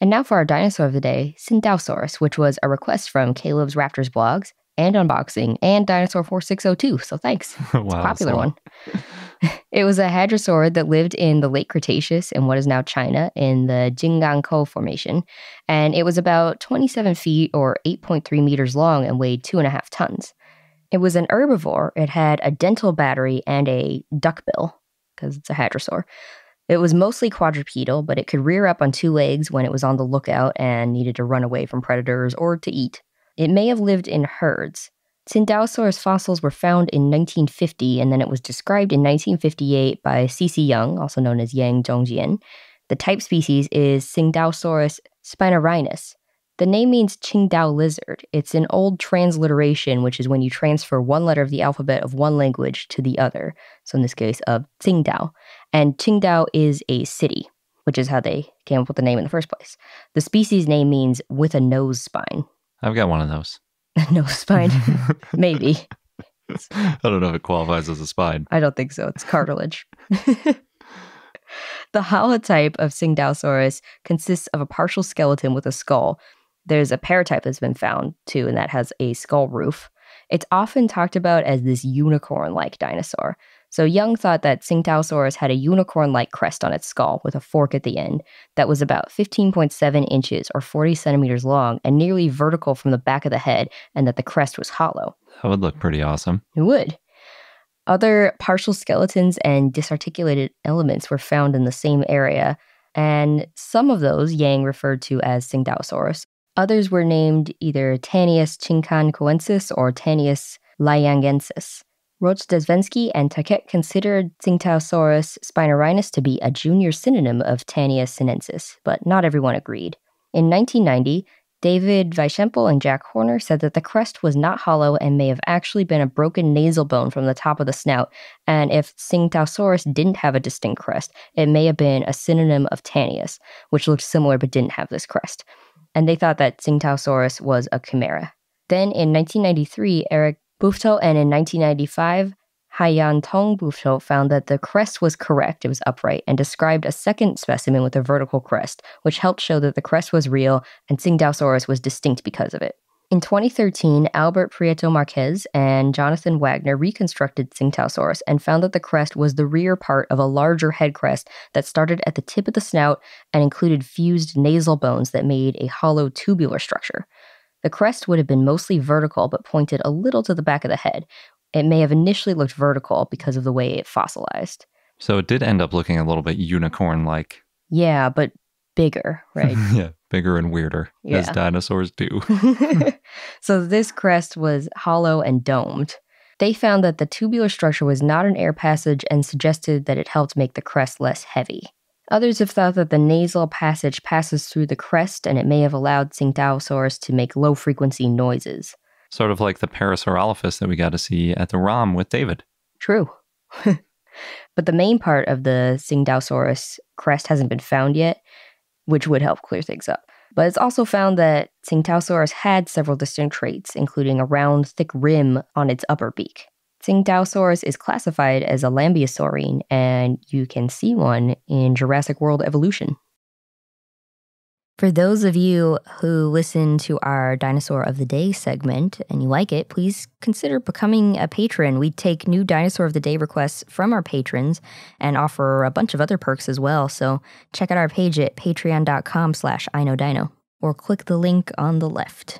And now for our dinosaur of the day, Tsintaosaurus, which was a request from Caleb's Raptors blogs and unboxing and Dinosaur 4602. So thanks. Wow, it's a popular one. It was a hadrosaurid that lived in the late Cretaceous in what is now China in the Jingangkou Formation. And it was about 27 feet or 8.3 meters long and weighed 2.5 tons. It was an herbivore. It had a dental battery and a duckbill because it's a hadrosaur. It was mostly quadrupedal, but it could rear up on two legs when it was on the lookout and needed to run away from predators or to eat. It may have lived in herds. Tsintaosaurus fossils were found in 1950, and then it was described in 1958 by C.C. Young, also known as Yang Zhongjian. The type species is Tsintaosaurus spinorhinus. The name means Qingdao lizard. It's an old transliteration, which is when you transfer one letter of the alphabet of one language to the other. So in this case, of Qingdao. And Qingdao is a city, which is how they came up with the name in the first place. The species name means with a nose spine. I've got one of those. A nose spine? Maybe. I don't know if it qualifies as a spine. I don't think so. It's cartilage. The holotype of Tsintaosaurus consists of a partial skeleton with a skull. There's a paratype that's been found, too, and that has a skull roof. It's often talked about as this unicorn-like dinosaur. So Young thought that Tsintaosaurus had a unicorn-like crest on its skull with a fork at the end that was about 15.7 inches or 40 centimeters long and nearly vertical from the back of the head, and that the crest was hollow. That would look pretty awesome. It would. Other partial skeletons and disarticulated elements were found in the same area, and some of those Yang referred to as Tsintaosaurus. Others were named either Tanius chinkankoensis or Tanius liangensis. Rochedavensky and Taquet considered Tsintaosaurus spinorhinus to be a junior synonym of Tanius sinensis, but not everyone agreed. In 1990, David Weishampel and Jack Horner said that the crest was not hollow and may have actually been a broken nasal bone from the top of the snout, and if Tsintaosaurus didn't have a distinct crest, it may have been a synonym of Tanius, which looked similar but didn't have this crest. And they thought that Tsintaosaurus was a chimera. Then in 1993, Eric Buffetaut, and in 1995, Haiyan Tong Buffetaut found that the crest was correct, it was upright, and described a second specimen with a vertical crest, which helped show that the crest was real and Tsintaosaurus was distinct because of it. In 2013, Albert Prieto-Marquez and Jonathan Wagner reconstructed Tsintaosaurus and found that the crest was the rear part of a larger head crest that started at the tip of the snout and included fused nasal bones that made a hollow tubular structure. The crest would have been mostly vertical but pointed a little to the back of the head. It may have initially looked vertical because of the way it fossilized. So it did end up looking a little bit unicorn-like. Yeah, but bigger, right? Yeah. Bigger and weirder, yeah. As dinosaurs do. So this crest was hollow and domed. They found that the tubular structure was not an air passage and suggested that it helped make the crest less heavy. Others have thought that the nasal passage passes through the crest and it may have allowed Tsintaosaurus to make low-frequency noises. Sort of like the Parasaurolophus that we got to see at the ROM with David. True. But the main part of the Tsintaosaurus crest hasn't been found yet, which would help clear things up. But it's also found that Tsintaosaurus had several distinct traits, including a round, thick rim on its upper beak. Tsintaosaurus is classified as a Lambeosaurine, and you can see one in Jurassic World Evolution. For those of you who listen to our Dinosaur of the Day segment and you like it, please consider becoming a patron. We take new Dinosaur of the Day requests from our patrons and offer a bunch of other perks as well. So check out our page at patreon.com/inodino or click the link on the left.